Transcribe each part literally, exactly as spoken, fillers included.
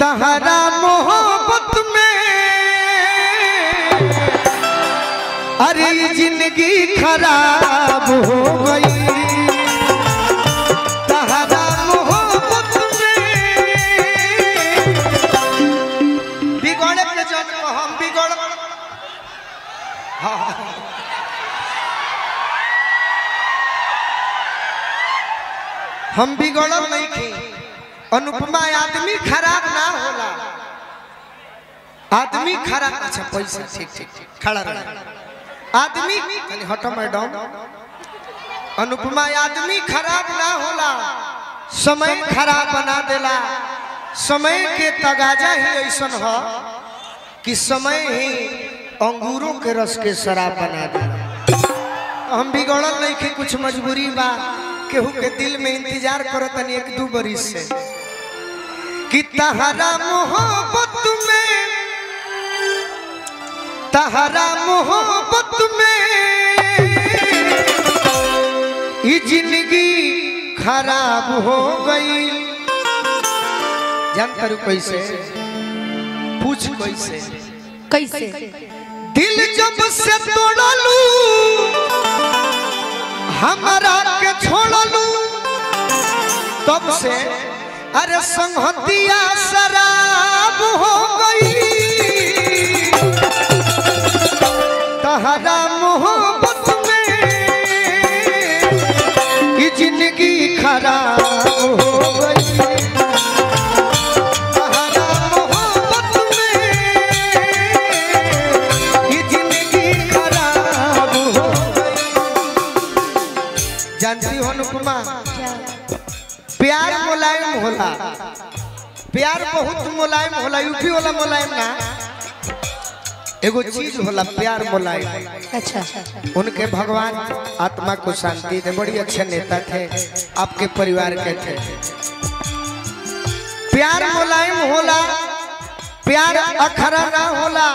तहरा मोहब्बत में अरे जिंदगी खराब हो गई। तहरा मोहब्बत में बिगड़े के जन्म हम बिगड़ हाँ। हम बिगड़ नहीं थी। अनुपमा आदमी खराब ना होला, आदमी खराब। अच्छा पैसा ठीक ठीक खड़ा रहा आदमी। हटो मैडम, अनुपमा आदमी खराब ना होला, समय खराब बना देला। समय के तगाजा ही ऐसा हो कि समय ही अंगूरों के रस के शराब बना देला। हम बिगड़ल नहीं कि कुछ मजबूरी बा, केहू के दिल में इंतजार करत नहीं एक दो बरिस से। कि तहरा मोहब्बत में, तहरा मोहब्बत में ये जिंदगी खराब हो गई। जान करू कैसे, पूछ कैसे कैसे। दिल जब से तोड़लू हमारा के छोड़लू, तब से अरे संहतिया शराब हो गई। तहरा मोहब्बत में ये जिंदगी खराब हो गई। तहरा मोहब्बत में ये जिंदगी खराब हो गई। जानती हो अनुपमा, प्यार मुलायम होला, प्यार बहुत मुलायम होला। यूपी वाला मुलायम ना एगो चीज होला, प्यार मुलायम। अच्छा, उनके भगवान आत्मा को शांति दे। बड़ी अच्छे नेता थे, आपके परिवार के थे। प्यार मुलायम होला, प्यार अखरा ना होला।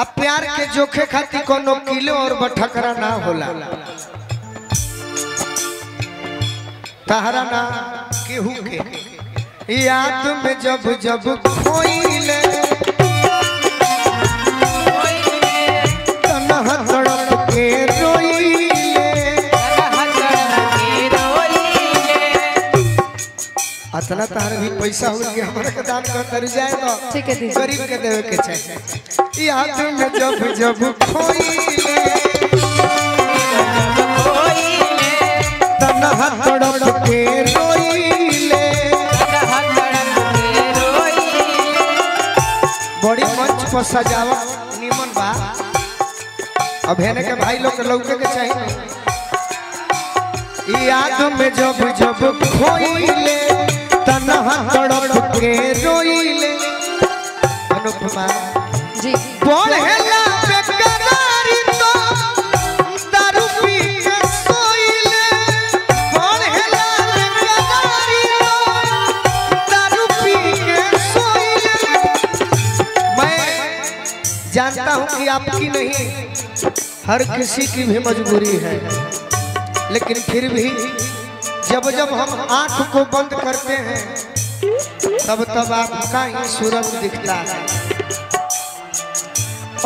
अब प्यार के जोखे खातिर कोनो किलो और बठकरा ना होला। तहरा ना केहू के याद में जब जब खोइले तन्हा तड़प के रोइले अतना। तहरा भी पैसा हो के हमरा के दान कर तर जाए तो गरीब के देवे के चाहिए। याद में जब जब खोइले सजावट निमन बा। अब हेने के भाई लोग लौके के चाहिए। याद में जब जब खोइले तन्हा तड़प के रोइले। अनुपमा जी बोलेला बेकरारी तो दारू पी के सोइले। बोलेला बेकरारी तो दारू पी के सोइले। मैं जानता हूँ कि आपकी नहीं, हर किसी की भी मजबूरी है। लेकिन फिर भी जब जब हम आंख को बंद करते हैं तब तब आपका ही सूरज दिखता है।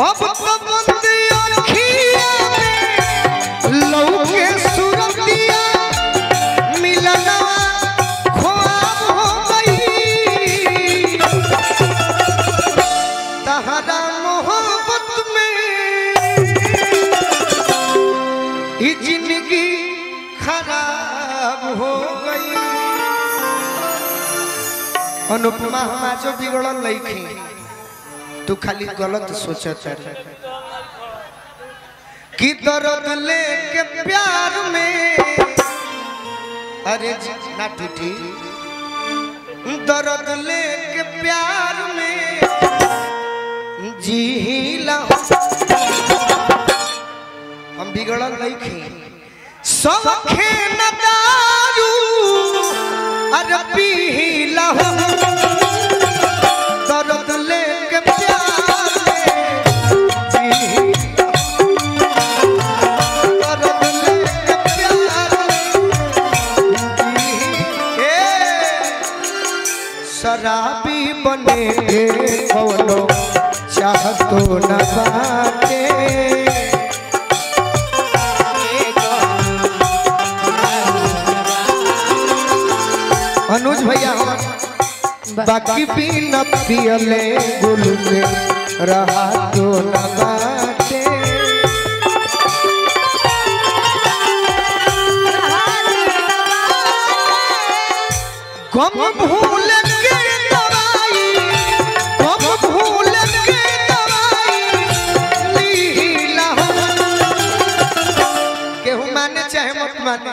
अब तो बंद आँखिया में लौके सूरतिया मिलना ख्वाब हो गई। तहरा जिंदगी खराब हो गई। अनुपमा हम आज बिगड़ल नहीं, तू खाली गलत सोचत है। कि दर्द लेके प्यार में अरे ना टूटी, दर्द लेके प्यार में जी हिला। हम बिगड़ल नहीं, सब खेन दारू अरे पीला। दर्द लेके प्यार में दर्द लेके प्यार में शराबी बने चाह तो न पाते अनुज भैया बाकी पीन पियले गुलू के रहा तो न बाटे कम भूल के दवाई कम भूल के दवाई लीला केहू माने चाहे मत माने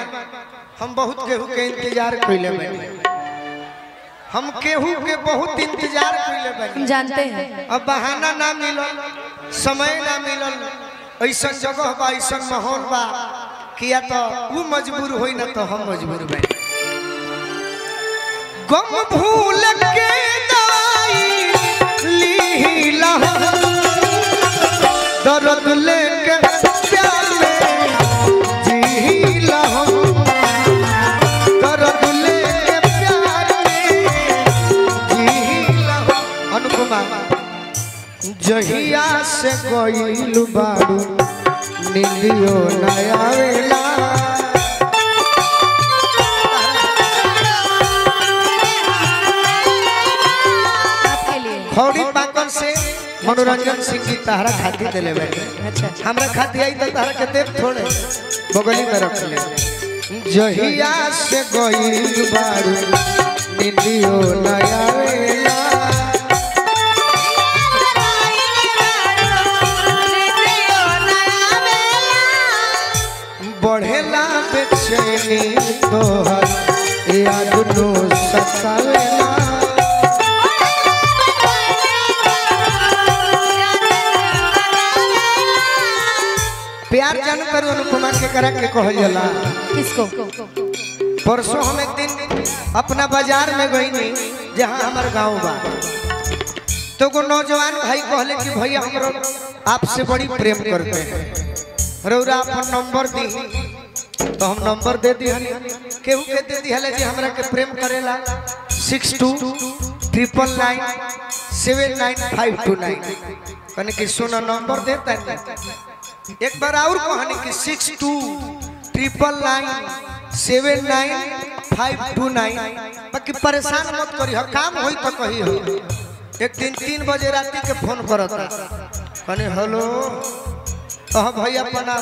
हम बहुत केहू के इंतजार कइले बानी। हम केहू के बहुत इंतजार कइले बानी जानते हैं। अब बहाना ना मिलल समय ना मिलल ऐसा जगह बा ऐसा माहौल बा कि या तो उ मजबूर होई ना तो हम मजबूर बा। गम भूल के दवाई लीला दर्द लेके प्यार में जीला जहिया से गइलु बारू नींदियो ना आवेला खौरी पाकन से मनोरंजन सिंह जी तहरा खाती देले बैठे। अच्छा हमरा खाती आई त तहरा के देख थोड़े बगली में रख ले। जहिया से गइलु बारू नींदियो ना आवेला बढ़ेला बेचैनी तोहर याद नो सतावेला प्यार जान करू अनुपमा के करा के कहल जाला। किसको परसों हम एक दिन अपना बाजार में गईनी जहाँ हमार गाँव बा तो को नौजवान भाई कहले कि भैया हम आपसे बड़ी प्रेम करते हैं रौरा अपन नंबर दी तो हम नंबर दे दी केहू के दे दी हले जी हमरा के प्रेम करेला six two triple nine seven nine five two nine कहने की सुना नंबर देता है। एक बार और कहने की six two triple nine seven nine five two nine बाकी परेशान मत करी हो काम हो तो कही हो। एक दिन तीन बजे राती के फोन करता कहने हेलो तो भैया बना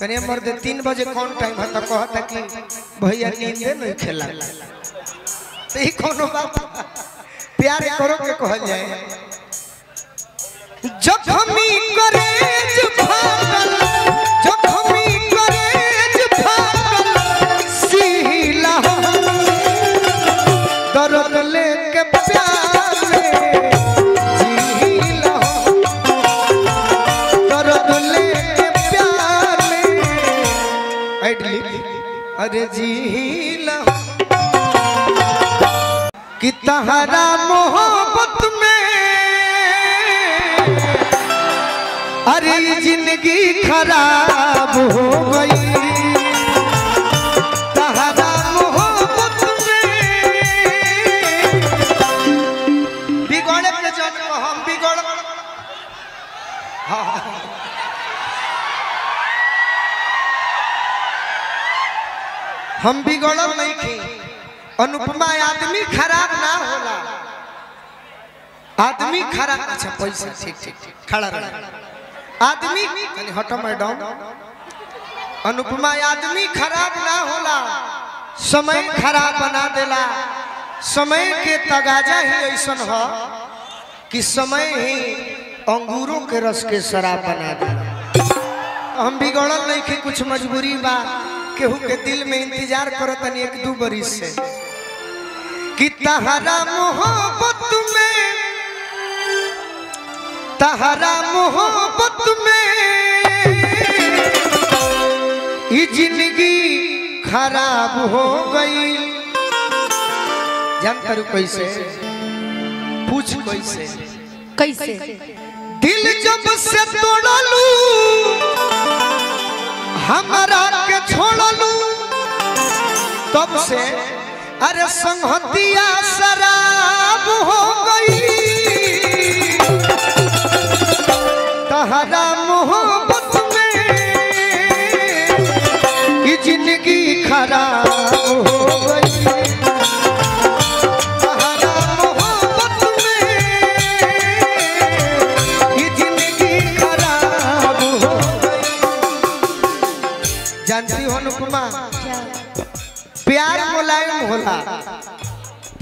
कने मर्द तीन बजे कौन टाइम है तो कहता कि भैया नींदे नहीं खेला तो ही कोनो बात प्यार करो के कहल जाए। जखमी करेज फागल जखमी करेज फागल सीला दर्द लेके प्यार में अरे जीला कि तहरा मोहब्बत में अरे जिंदगी खराब हो गई तहरा मोहब्बत में बिगड़े के जन्म हम बिगड़ हाँ हम बिगड़ल नहीं थी। अनुपमा आदमी खराब ना होला आदमी खराब अच्छा पैसा ठीक ठीक खड़ा आदमी हटो मैडम अनुपमा आदमी खराब ना होला समय खराब बना देला। समय के तगाजा ही ऐसा हो कि समय ही अंगूरों के रस के शराब बना देला। हम बिगड़ल नहीं थी कुछ मजबूरी बा केहू के दिल में इंतजार करता नहीं एक दो बरिस से कि तहरा मोहब्बत में तहरा मोहब्बत में ई जिंदगी खराब हो गई। जान करू कैसे पूछ कैसे कैसे दिल जब से तोड़लू हमारा के छोड़लू तब से अरे संगतिया शराब हो गई हरा मोहब्बत में ये जिंदगी खराब हो गई। हरा मोहब्बत में ये जिंदगी खराब हो गई। जानती हो अनुपमा, प्यार मुलायम होला,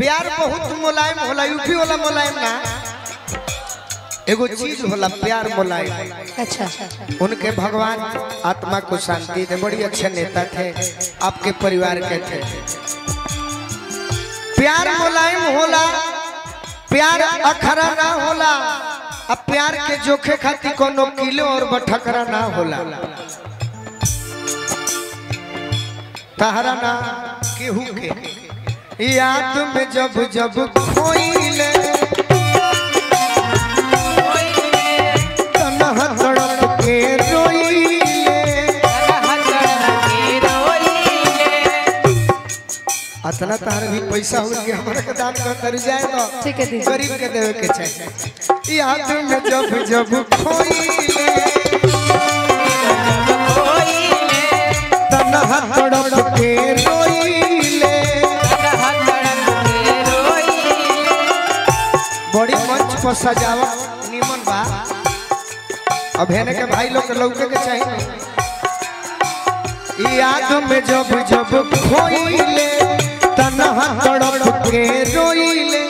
प्यार बहुत मुलायम होला, यूपी वाला मुलायम ना, एगो चीज होला प्यार मुलायम। अच्छा, उनके भगवान आत्मा को शांति दे। बड़ी अच्छे नेता थे, आपके परिवार के थे। प्यार मुलायम होला, प्यार अखरा ना होला, अब प्यार के जोखे खातिर कोनो किलो और बठकरा ना होला। तहरा ना केहू के याद में जब जब खोइले तन्हा तड़प के रोइले। अतना तार भी पैसा होके हमरा के दान कर जाए तो गरीब के देवे के चाहिए। याद में जब जब खोइले तन्हा तड़प के रोइले। बड़ी मंच पर सजावट निमन बा, अब हेने के भाई लोग लौके के चाहिए। याद में जब जब खोइले तन्हा तड़प के रोइले।